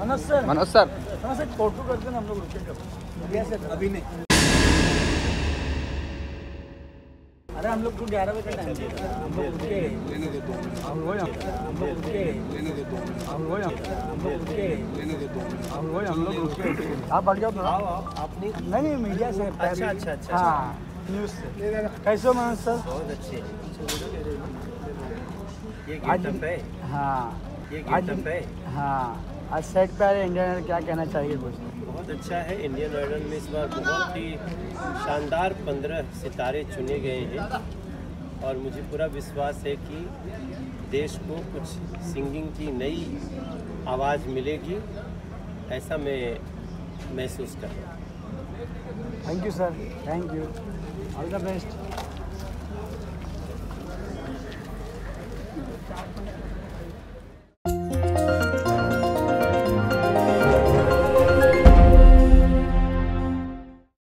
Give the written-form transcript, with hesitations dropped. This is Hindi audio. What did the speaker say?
मनोज सर फोटो करते हैं हम लोग रुकेंगे अभी नहीं। अरे हम लोग को 11 बजे का टाइम दिया था, हम लोग रुके हम लोग रुके। आप बढ़ जाओ थोड़ा, आपने नहीं मीडिया से। अच्छा हाँ न्यूज़ से। कैसे मनोज सर? बहुत अच्छे। ये गेटअप है। हाँ आज सेट पे आ रहे इंडियन आइडल, क्या कहना चाहिए? कुछ बहुत अच्छा है। इंडियन आइडल में इस बार बहुत ही शानदार 15 सितारे चुने गए हैं और मुझे पूरा विश्वास है कि देश को कुछ सिंगिंग की नई आवाज़ मिलेगी, ऐसा मैं महसूस कर रहा हूँ। Thank you sir, thank you, all the best.